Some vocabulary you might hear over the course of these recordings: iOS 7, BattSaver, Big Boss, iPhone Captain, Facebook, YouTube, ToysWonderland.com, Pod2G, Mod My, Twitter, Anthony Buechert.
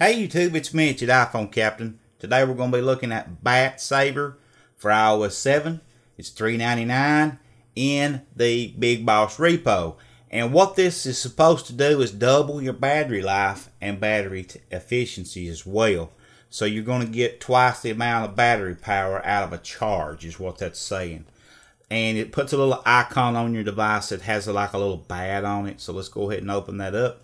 Hey YouTube, it's Mitch at iPhone Captain. Today we're going to be looking at BattSaver for iOS 7. It's $3.99 in the Big Boss repo. And what this is supposed to do is double your battery life and battery efficiency as well. So you're going to get twice the amount of battery power out of a charge is what that's saying. And it puts a little icon on your device that has like a little bat on it. So let's go ahead and open that up.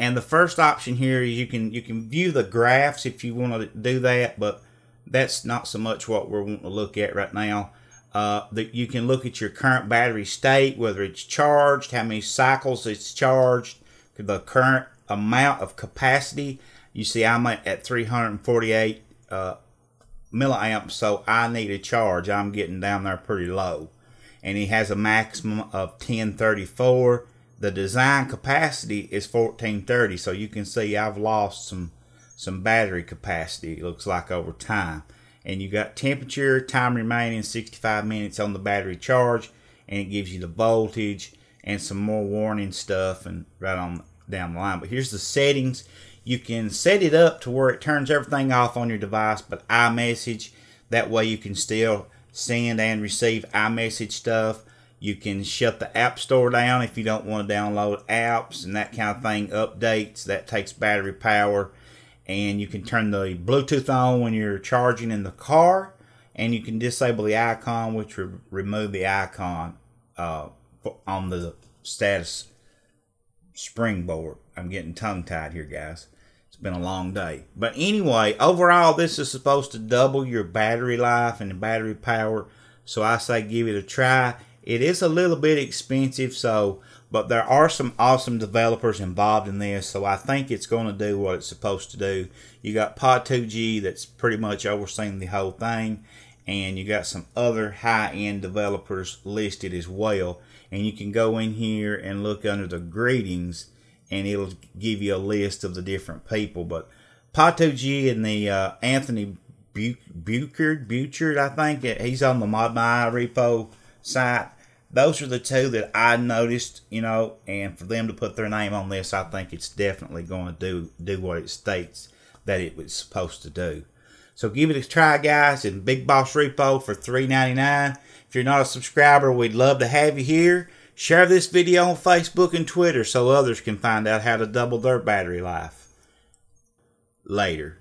And the first option here is you can view the graphs if you want to do that, but that's not so much what we're wanting to look at right now. That you can look at your current battery state, whether it's charged, how many cycles it's charged, the current amount of capacity. You see I'm at 348 milliamps, so I need a charge. I'm getting down there pretty low. And it has a maximum of 1034. The design capacity is 1430, so you can see I've lost some battery capacity, it looks like, over time. And you got temperature, time remaining 65 minutes on the battery charge, and it gives you the voltage and some more warning stuff and right on down the line. But here's the settings. You can set it up to where it turns everything off on your device but iMessage. That way you can still send and receive iMessage stuff. You can shut the app store down if you don't want to download apps and that kind of thing. Updates, that takes battery power. And you can turn the Bluetooth on when you're charging in the car. And you can disable the icon, which will remove the icon on the status springboard. I'm getting tongue-tied here, guys. It's been a long day. But anyway, overall, this is supposed to double your battery life and the battery power. So I say give it a try. It is a little bit expensive, but there are some awesome developers involved in this, so I think it's going to do what it's supposed to do. You got Pod2G that's pretty much overseeing the whole thing, and you got some other high-end developers listed as well. And you can go in here and look under the greetings, and it'll give you a list of the different people. But Pod2G and the Anthony Buechert, I think, he's on the Mod My repo site. Those are the two that I noticed, you know, and for them to put their name on this, I think it's definitely going to do what it states that it was supposed to do. So give it a try, guys, in Big Boss repo for $3.99. If you're not a subscriber, we'd love to have you here. Share this video on Facebook and Twitter so others can find out how to double their battery life. Later.